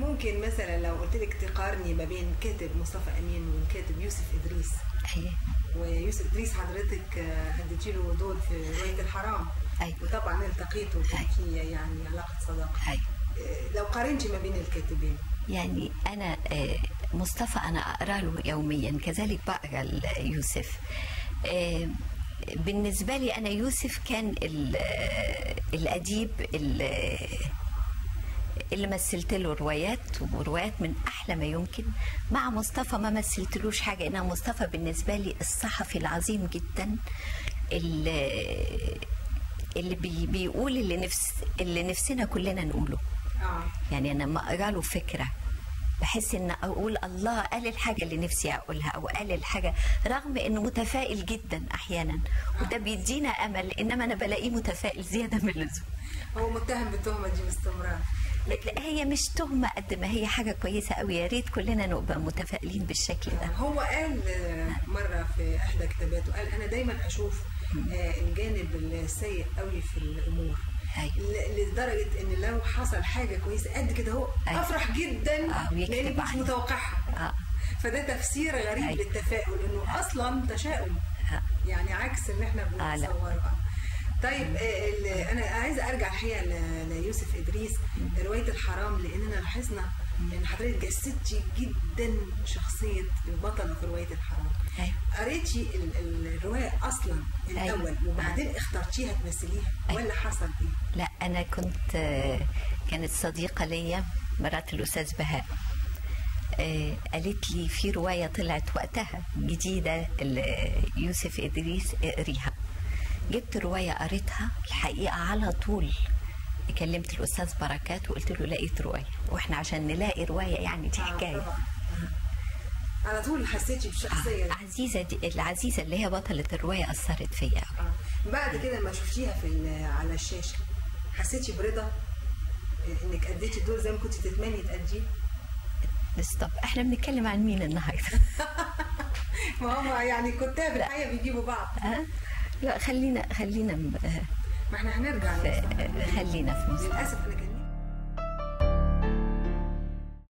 ممكن مثلا لو قلت لك تقارني ما بين كاتب مصطفى امين وكاتب يوسف ادريس. ايوه. ويوسف ادريس حضرتك اديتي له دور في روايه الحرام. ايوه. وطبعا التقيته في يعني علاقه صداقه. ايوه. لو قارنتي ما بين الكاتبين. يعني انا مصطفى انا اقرا له يوميا، كذلك بقرا يوسف. بالنسبه لي انا يوسف كان الاديب اللي مثلت له روايات وروايات من احلى ما يمكن. مع مصطفى ما مثلتلوش حاجه، انا مصطفى بالنسبه لي الصحفي العظيم جدا اللي بيقول اللي نفسنا كلنا نقوله. يعني انا ما اقرا له فكره بحس ان اقول الله قال الحاجه اللي نفسي اقولها، او قال الحاجه رغم انه متفائل جدا احيانا، وده بيدينا امل، انما انا بلاقيه متفائل زياده من اللزوم. هو متهم بالتهمه دي باستمرار. لا هي مش تهمه قد ما هي حاجه كويسه قوي، يا ريت كلنا نبقى متفائلين بالشكل ده. هو قال مره في احدى كتاباته، قال انا دايما اشوف الجانب السيء قوي في الامور. أيوة. لدرجه ان لو حصل حاجه كويسه قد كده هو أيوة. افرح جدا لاني مش متوقعها. فده تفسير غريب أيوة. للتفاؤل، انه اصلا تشاؤم. يعني عكس اللي احنا بنتصوره. طيب انا عايزه ارجع الحقيقه ليوسف ادريس روايه الحرام، لاننا لاحظنا ان حضرتك جسدتي جدا شخصيه البطل في روايه الحرام. أيوة. قريتي الروايه اصلا الاول أيوة. وبعدين اخترتيها تمثليها أيوة. ولا حصل ايه؟ لا انا كانت صديقه ليا مرات الاستاذ بهاء، قالت لي في روايه طلعت وقتها جديده يوسف ادريس اقريها. جبت روايه قريتها، الحقيقه على طول كلمت الاستاذ بركات وقلت له لقيت روايه، واحنا عشان نلاقي روايه يعني دي حكايه. على طول حسيتي بشخصيه عزيزه، دي العزيزه اللي هي بطله الروايه اثرت فيا قوي. بعد كده ما شفتيها على الشاشه حسيتي برضا انك اديتي الدور زي ما كنت تتمني تاديه؟ بس طب احنا بنتكلم عن مين النهارده؟ ما هم يعني كتاب الحقيقه بيجيبوا بعض. لا خلينا ما احنا هنرجع، خلينا في مصر للاسف.